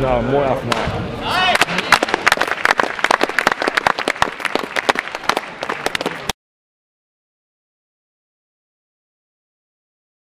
Nou, mooi afmaken.